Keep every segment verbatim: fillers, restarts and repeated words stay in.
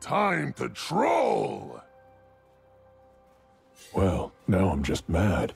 Time to troll! Well, now I'm just mad.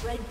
The red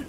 Blue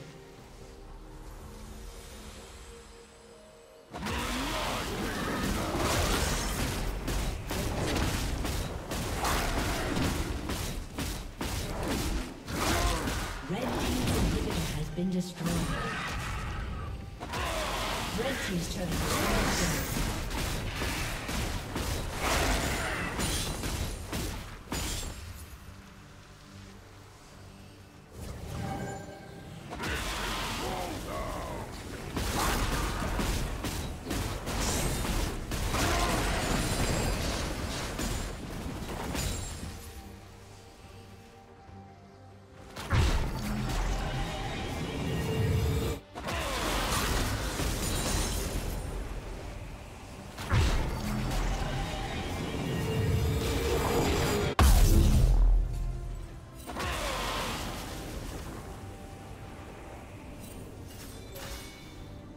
Destroyed. Red team's turret has been destroyed.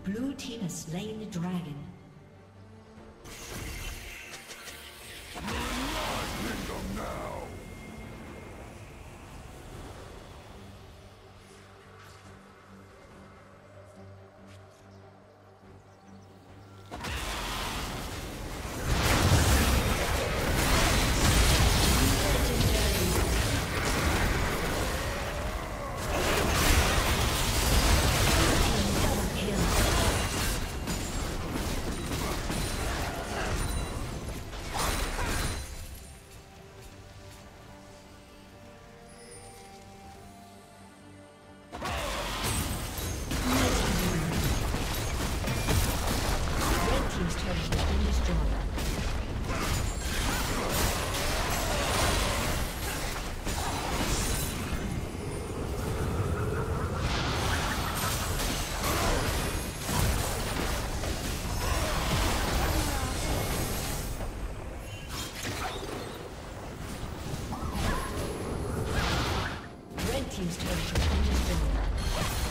Blue team has slain the dragon. Team's turret has been destroyed.